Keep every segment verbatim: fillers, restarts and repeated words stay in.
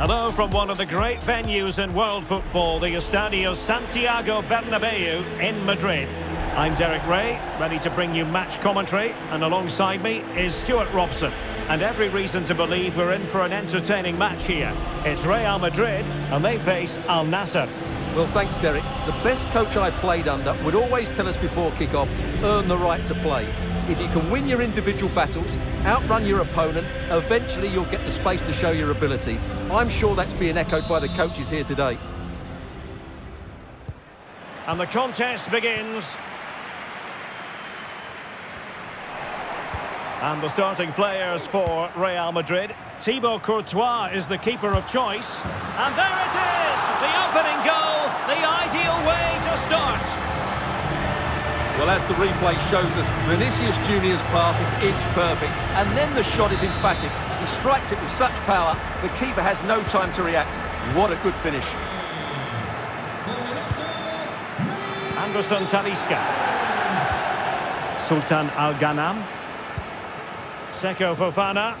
Hello from one of the great venues in world football, the Estadio Santiago Bernabeu in Madrid. I'm Derek Ray, ready to bring you match commentary, and alongside me is Stuart Robson. And every reason to believe we're in for an entertaining match here. It's Real Madrid, and they face Al Nassr. Well, thanks, Derek. The best coach I played under would always tell us before kick-off, earn the right to play. If you can win your individual battles, outrun your opponent, eventually you'll get the space to show your ability. I'm sure that's being echoed by the coaches here today. And the contest begins. And the starting players for Real Madrid. Thibaut Courtois is the keeper of choice. And there it is! The opening goal, the ideal way to start. Well, as the replay shows us, Vinicius Junior's pass is inch-perfect, and then the shot is emphatic. He strikes it with such power, the keeper has no time to react. What a good finish. Anderson Talisca. Sultan Al-Ghanam. Seko Fofana.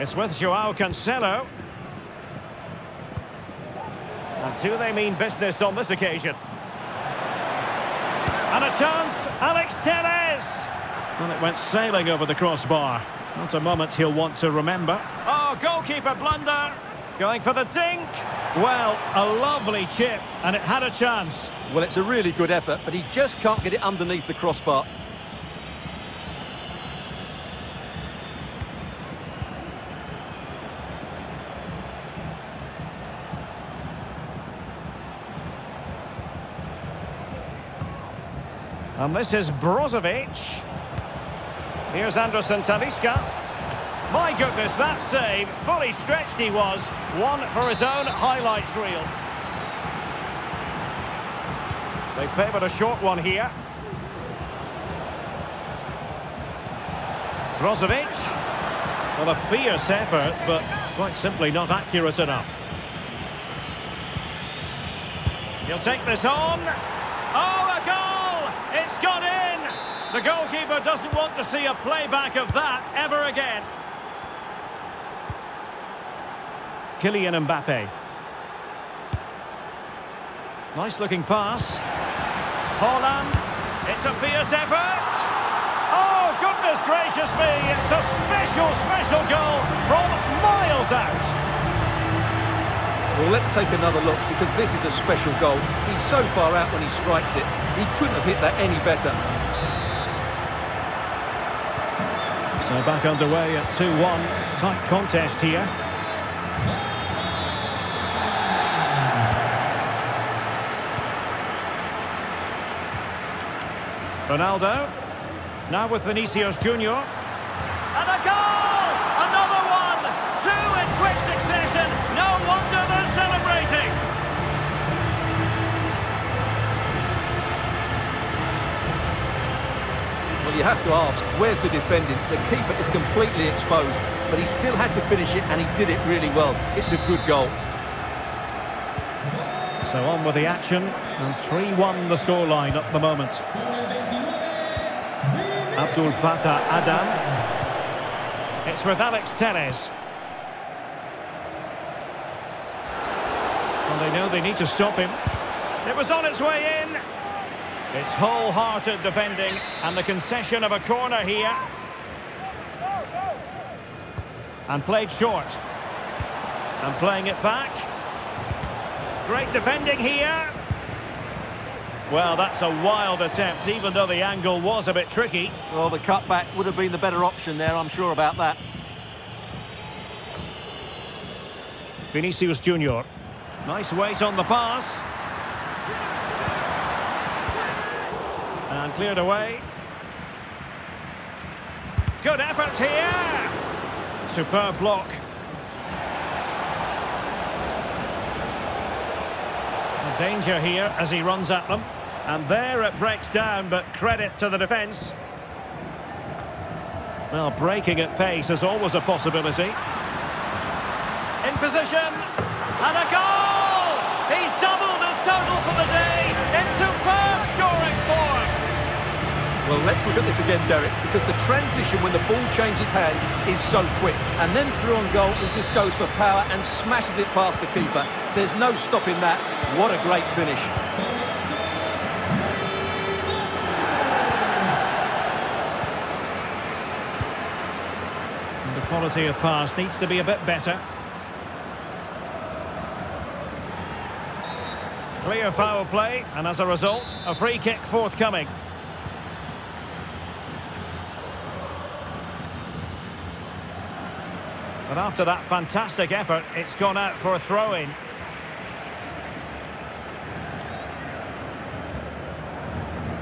It's with Joao Cancelo. And do they mean business on this occasion? And a chance, Alex Tevez! Well, it went sailing over the crossbar. Not a moment he'll want to remember. Oh, goalkeeper blunder! Going for the dink! Well, a lovely chip, and it had a chance. Well, it's a really good effort, but he just can't get it underneath the crossbar. And this is Brozovic. Here's Anderson Talisca. My goodness, that save. Fully stretched he was. One for his own highlights reel. They favoured a short one here. Brozovic. Well, a fierce effort, but quite simply not accurate enough. He'll take this on. Oh, a goal! It's gone in! The goalkeeper doesn't want to see a playback of that ever again. Kylian Mbappe. Nice looking pass. Haaland. It's a fierce effort! Oh, goodness gracious me! It's a special, special goal from miles out. Well, let's take another look, because this is a special goal. He's so far out when he strikes it. He couldn't have hit that any better. So back underway at two one. Tight contest here. Ronaldo. Now with Vinicius Junior. And a goal! Another one! Two in quick succession. No wonder they're celebrating. Well, you have to ask, where's the defending? The keeper is completely exposed, but he still had to finish it, and he did it really well. It's a good goal. So on with the action, and three one the scoreline at the moment. Abdul Fatah Adam. It's with Alex Telles. They know they need to stop him. It was on its way in. It's wholehearted defending and the concession of a corner here. And played short. And playing it back. Great defending here. Well, that's a wild attempt, even though the angle was a bit tricky. Well, the cutback would have been the better option there, I'm sure about that. Vinicius Junior. Nice weight on the pass. And cleared away. Good effort here. Superb block. Danger here as he runs at them. And there it breaks down, but credit to the defence. Well, breaking at pace is always a possibility. In position. And a goal! He's doubled his total for the day in superb scoring form. Well, let's look at this again, Derek, because the transition when the ball changes hands is so quick. And then through on goal, he just goes for power and smashes it past the keeper. There's no stopping that. What a great finish. And the quality of pass needs to be a bit better. Clear foul play, and as a result, a free kick forthcoming. But after that fantastic effort, it's gone out for a throw-in.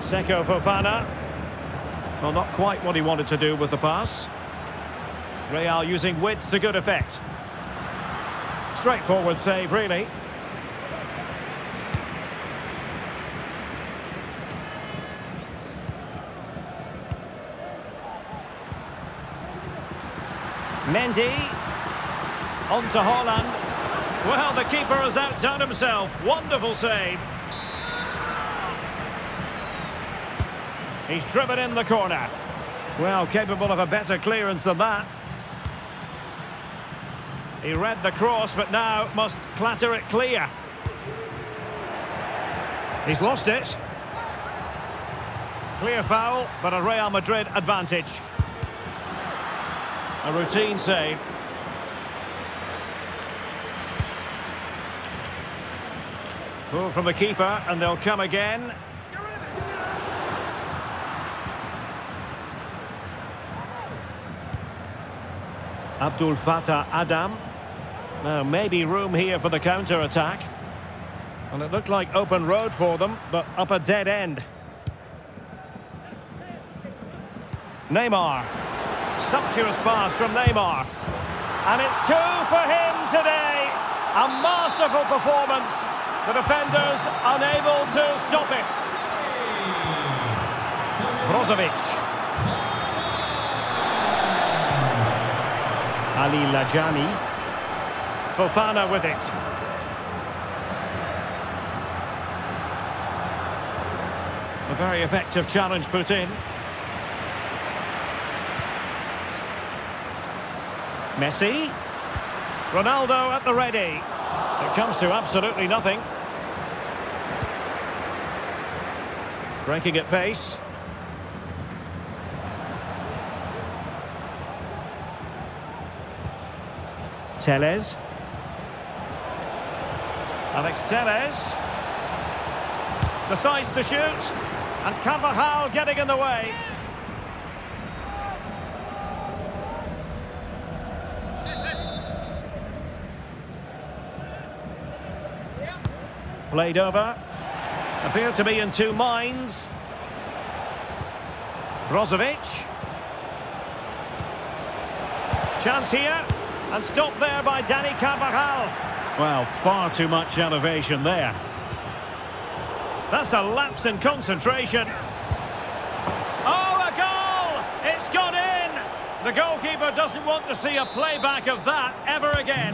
Seko Fofana. Well, not quite what he wanted to do with the pass. Real using width to good effect. Straightforward save, really. Mendy, on to Haaland. Well, the keeper has outdone himself. Wonderful save. He's driven in the corner. Well, capable of a better clearance than that. He read the cross, but now must clatter it clear. He's lost it. Clear foul, but a Real Madrid advantage. A routine save. Pull from the keeper, and they'll come again. Abdul Fatah Adam. Now, maybe room here for the counter-attack. And it looked like open road for them, but up a dead end. Neymar. Sumptuous pass from Neymar, and it's two for him today. A masterful performance. The defenders unable to stop it. Brozovic. Ali Lajami. Fofana with it. A very effective challenge put in. Messi, Ronaldo at the ready. It comes to absolutely nothing. Breaking at pace. Telles. Alex Telles. Decides to shoot. And Carvajal getting in the way. Played over. Appeared to be in two minds. Brozovic. Chance here. And stopped there by Dani Carvajal. Well, far too much elevation there. That's a lapse in concentration. Oh, a goal! It's gone in! The goalkeeper doesn't want to see a playback of that ever again.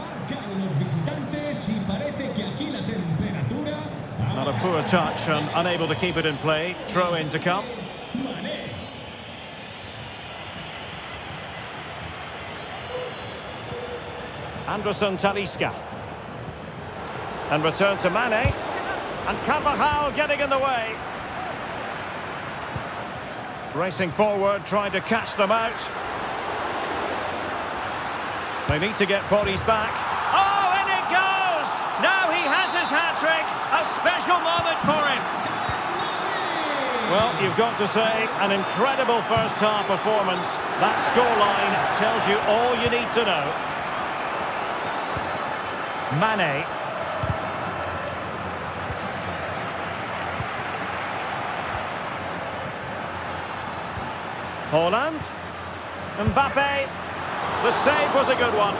Not a poor touch and unable to keep it in play. Throw in to come. Anderson Talisca. And return to Mane. And Carvajal getting in the way. Racing forward, trying to catch them out. They need to get bodies back. Oh, and it goes! Now he has his hat-trick. A special moment for him. Well, you've got to say, an incredible first-half performance. That scoreline tells you all you need to know. Mane. Haaland. Mbappe. The save was a good one.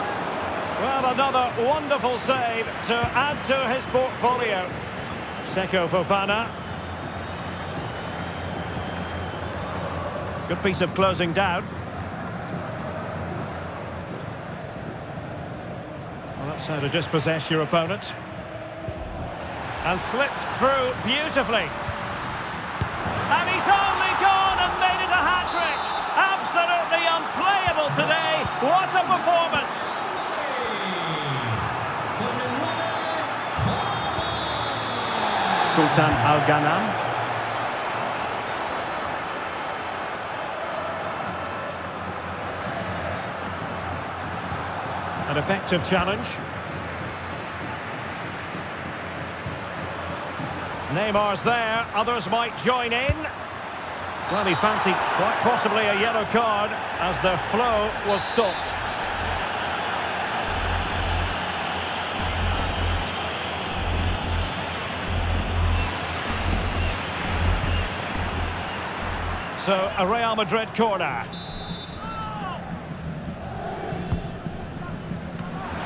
Well, another wonderful save to add to his portfolio. Seko Fofana. Good piece of closing down. Well, that's how to dispossess your opponent. And slipped through beautifully. And he's only gone and made What a performance! Sultan Al-Ghanam. An effective challenge. Neymar's there, others might join in. Well, he fancied quite possibly a yellow card as their flow was stopped. So, a Real Madrid corner.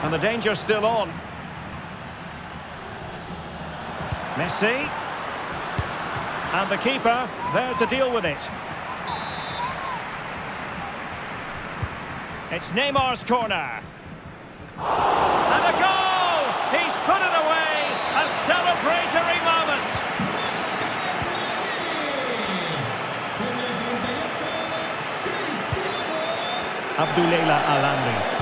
And the danger's still on. Messi. And the keeper there to deal with it. It's Neymar's corner. And a goal! He's put it away! A celebratory moment! Abdullah Alandi.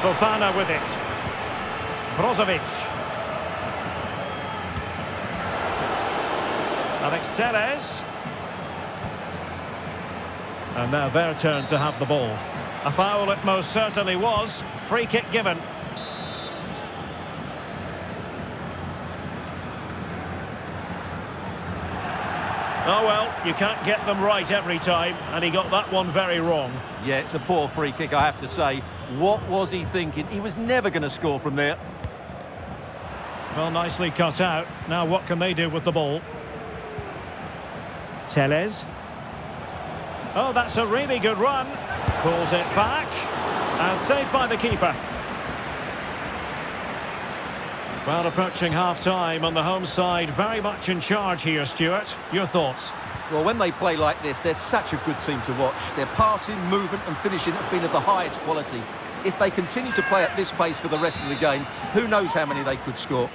Fofana with it. Brozovic. Alex Telles. And now their turn to have the ball. A foul it most certainly was. Free kick given. Oh well, you can't get them right every time, and he got that one very wrong. Yeah, it's a poor free kick, I have to say. What was he thinking? He was never going to score from there. Well, nicely cut out. Now what can they do with the ball? Telles. Oh, that's a really good run. Pulls it back. And saved by the keeper. Well, approaching half-time on the home side, very much in charge here, Stuart. Your thoughts? Well, when they play like this, they're such a good team to watch. Their passing, movement and finishing have been of the highest quality. If they continue to play at this pace for the rest of the game, who knows how many they could score.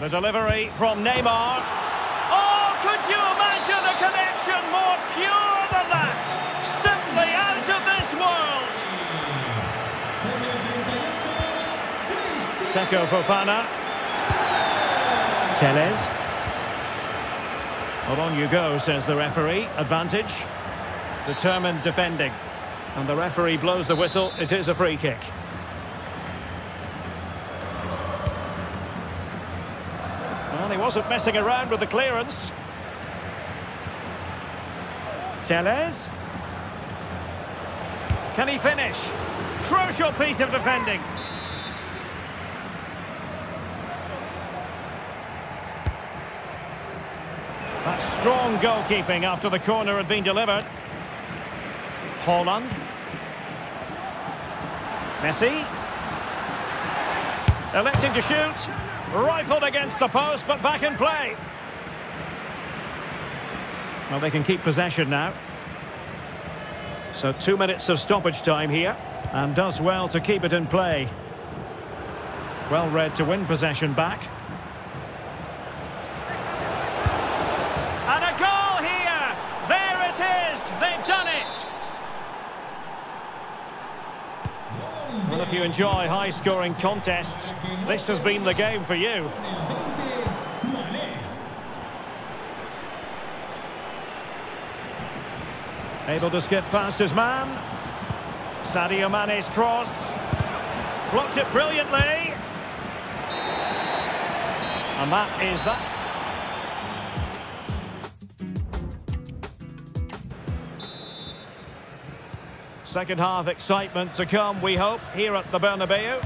The delivery from Neymar. Oh, could you imagine a connection more pure than that? Simply out of this world. Seko Fofana. Telles. Well, on you go, says the referee. Advantage. Determined defending. And the referee blows the whistle. It is a free kick. Well, he wasn't messing around with the clearance. Telles. Can he finish? Crucial piece of defending. That strong goalkeeping after the corner had been delivered. Haaland. Messi. Electing to shoot. Rifled against the post, but back in play. Well, they can keep possession now. So two minutes of stoppage time here. And does well to keep it in play. Well read to win possession back. Well, if you enjoy high-scoring contests, this has been the game for you. Able to skip past his man. Sadio Mane's cross. Blocked it brilliantly. And that is that. Second half excitement to come, we hope, here at the Bernabeu.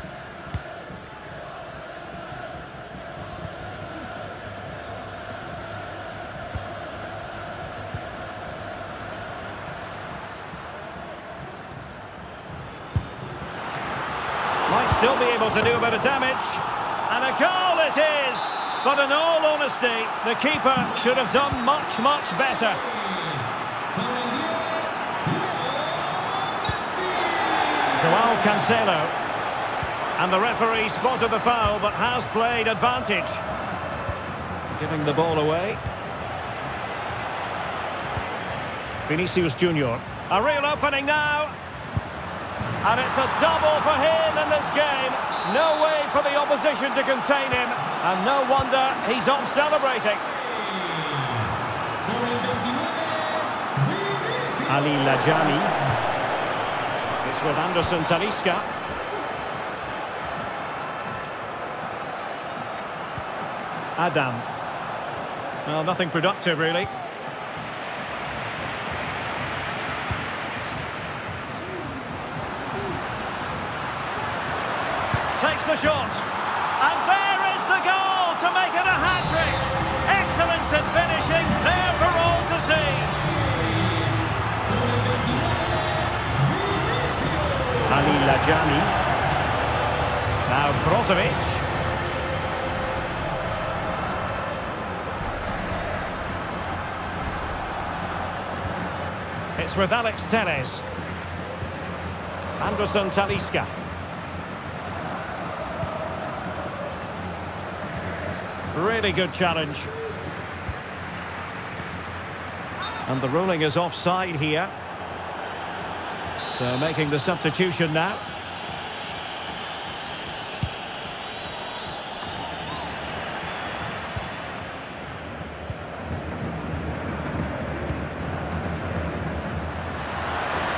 Might still be able to do a bit of damage. And a goal it is! But in all honesty, the keeper should have done much, much better. Joao Cancelo, and the referee spotted the foul but has played advantage, giving the ball away. Vinicius Junior, a real opening now, And it's a double for him in this game. No way for the opposition to contain him. And no wonder he's off celebrating. Ali Lajami. It's with Anderson Talisca. Adam. Well, nothing productive, really. Takes the shot, and there is the goal to make it a hat-trick. Excellence in finishing, there for all to see. Ali Lajami, now Brozovic. It's with Alex Telles. Anderson Talisca. Really good challenge. And the ruling is offside here. So making the substitution now.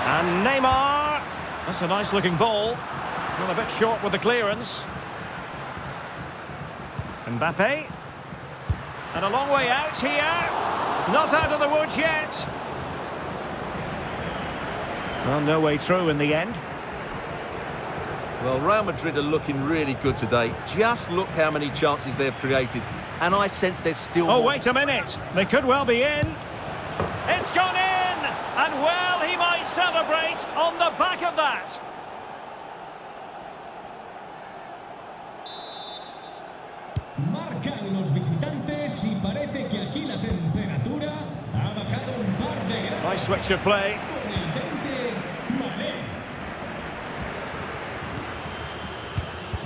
And Neymar. That's a nice looking ball. Well, a bit short with the clearance. Mbappe, and a long way out here, not out of the woods yet. Well, no way through in the end. Well, Real Madrid are looking really good today. Just look how many chances they've created, and I sense there's still... Oh, more. Wait a minute, they could well be in. It's gone in, and well, he might celebrate on the back of that. Marcan los visitantes y parece que aquí la temperatura ha bajado un par de grados. Nice switch of play. Con el veinte,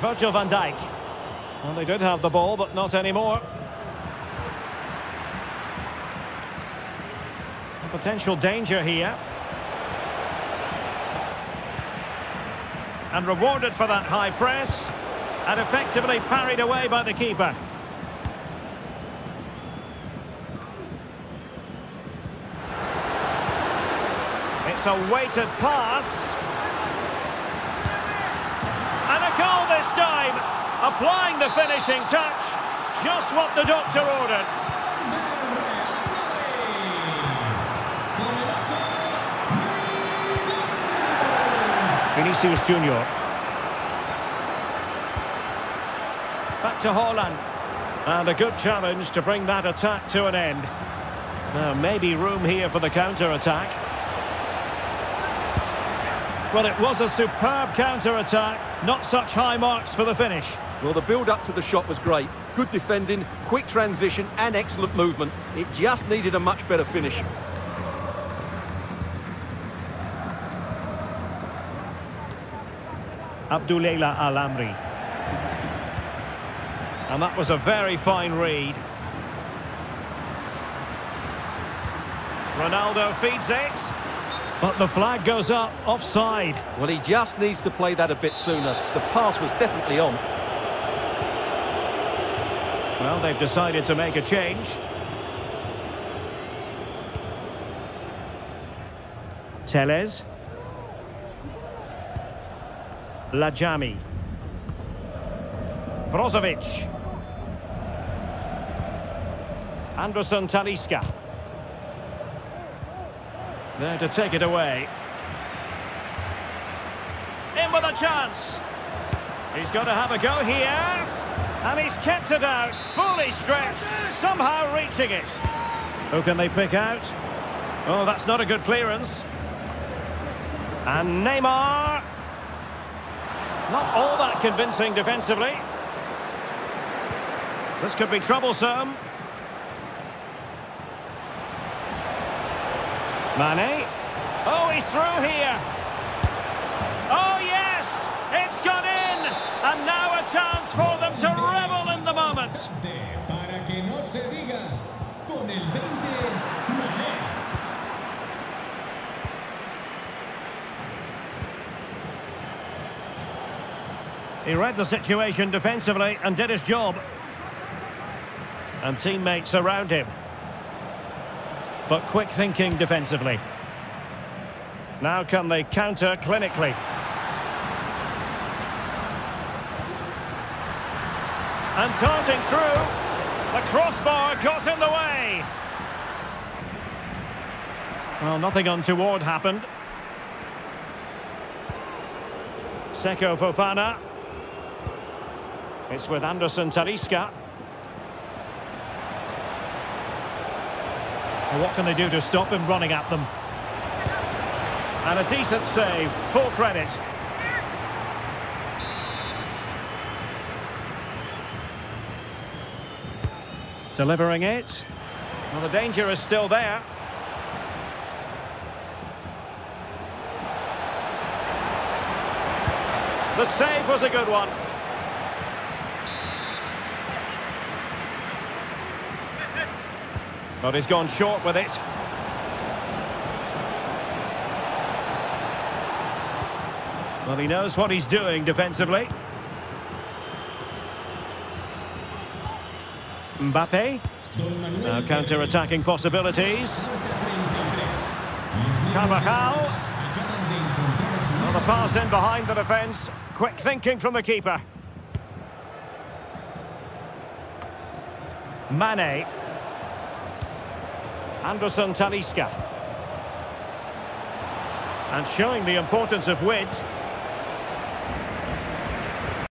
Virgil van Dijk. Well, they did have the ball, but not anymore. A potential danger here. And rewarded for that high press. And effectively parried away by the keeper. It's a weighted pass. And a goal this time. Applying the finishing touch. Just what the doctor ordered. Vinicius Junior. Back to Haaland. And a good challenge to bring that attack to an end. Now, maybe room here for the counter-attack. Well, it was a superb counter-attack. Not such high marks for the finish. Well, the build-up to the shot was great. Good defending, quick transition, and excellent movement. It just needed a much better finish. Abduleila Al-Amri. And that was a very fine read. Ronaldo feeds it. But the flag goes up offside. Well, he just needs to play that a bit sooner. The pass was definitely on. Well, they've decided to make a change. Telles. Lajami. Brozovic. Anderson Talisca. There to take it away. In with a chance. He's got to have a go here. And he's kept it out. Fully stretched. Somehow reaching it. Who can they pick out? Oh, that's not a good clearance. And Neymar. Not all that convincing defensively. This could be troublesome. Mane. Oh, he's through here. Oh, yes! It's gone in! And now a chance for them to revel in the moment. He read the situation defensively and did his job. And teammates around him. But quick thinking defensively. Now can they counter clinically? And darting through. The crossbar got in the way. Well, nothing untoward happened. Seko Fofana. It's with Anderson Talisca. What can they do to stop him running at them? And a decent save, full credit. Delivering it. Well, the danger is still there. The save was a good one. But he's gone short with it. Well, he knows what he's doing defensively. Mbappe. Now counter-attacking possibilities. Carvajal. Well, the pass in behind the defence. Quick thinking from the keeper. Mane. Anderson Talisca. And showing the importance of width.